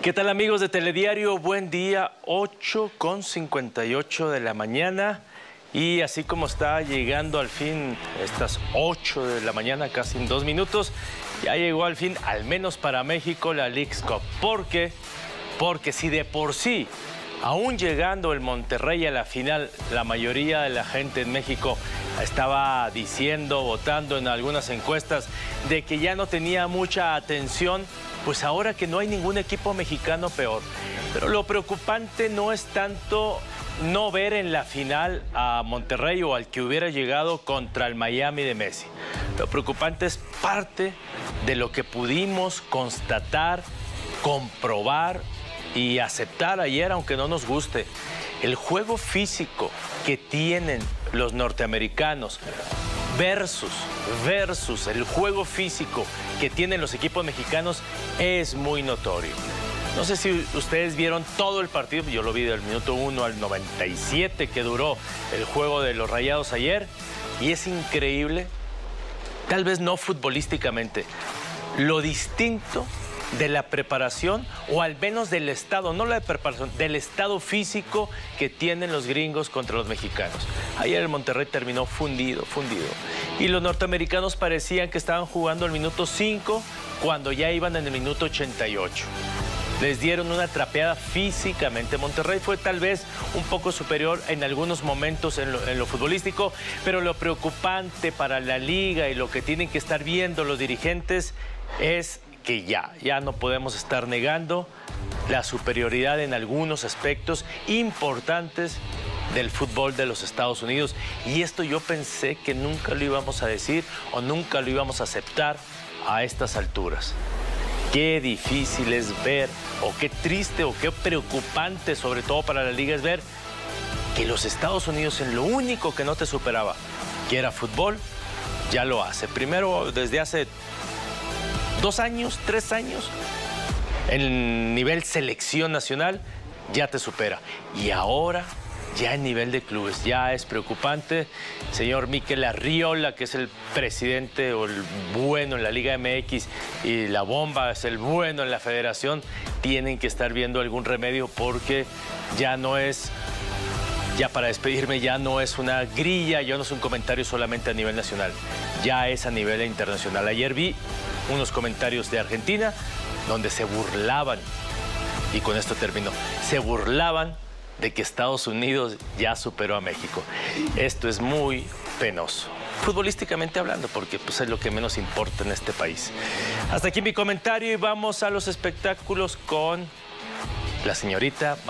¿Qué tal, amigos de Telediario? Buen día, 8:58 de la mañana. Y así como está llegando al fin estas 8 de la mañana, casi en 2 minutos, ya llegó al fin, al menos para México, la Leagues Cup. ¿Por qué? Porque si de por sí, aún llegando el Monterrey a la final, la mayoría de la gente en México estaba diciendo, votando en algunas encuestas, de que ya no tenía mucha atención, pues ahora que no hay ningún equipo mexicano, peor. Pero lo preocupante no es tanto no ver en la final a Monterrey o al que hubiera llegado contra el Miami de Messi. Lo preocupante es parte de lo que pudimos constatar, comprobar y aceptar ayer, aunque no nos guste. El juego físico que tienen los norteamericanos versus el juego físico que tienen los equipos mexicanos es muy notorio. No sé si ustedes vieron todo el partido, yo lo vi del minuto 1 al 97 que duró el juego de los Rayados ayer, y es increíble, tal vez no futbolísticamente, lo distinto de la preparación, o al menos del estado, no la de preparación, del estado físico que tienen los gringos contra los mexicanos. Ayer el Monterrey terminó fundido. Y los norteamericanos parecían que estaban jugando al minuto 5 cuando ya iban en el minuto 88. Les dieron una trapeada físicamente. Monterrey fue tal vez un poco superior en algunos momentos en lo futbolístico, pero lo preocupante para la liga y lo que tienen que estar viendo los dirigentes es que ya no podemos estar negando la superioridad en algunos aspectos importantes del fútbol de los Estados Unidos. Y esto yo pensé que nunca lo íbamos a decir o nunca lo íbamos a aceptar a estas alturas. Qué difícil es ver, o qué triste o qué preocupante, sobre todo para la liga, es ver que los Estados Unidos, en lo único que no te superaba, que era fútbol, ya lo hace. Primero, desde hace 2 años, 3 años, el nivel selección nacional ya te supera. Y ahora, ya en nivel de clubes, ya es preocupante. Señor Mikel Arriola, que es el presidente o el bueno en la Liga MX, y la bomba es el bueno en la federación, tienen que estar viendo algún remedio, porque ya no es... Ya para despedirme, ya no es una grilla, ya no es un comentario solamente a nivel nacional, ya es a nivel internacional. Ayer vi unos comentarios de Argentina donde se burlaban, y con esto termino, se burlaban de que Estados Unidos ya superó a México. Esto es muy penoso, futbolísticamente hablando, porque pues, es lo que menos importa en este país. Hasta aquí mi comentario y vamos a los espectáculos con la señorita María.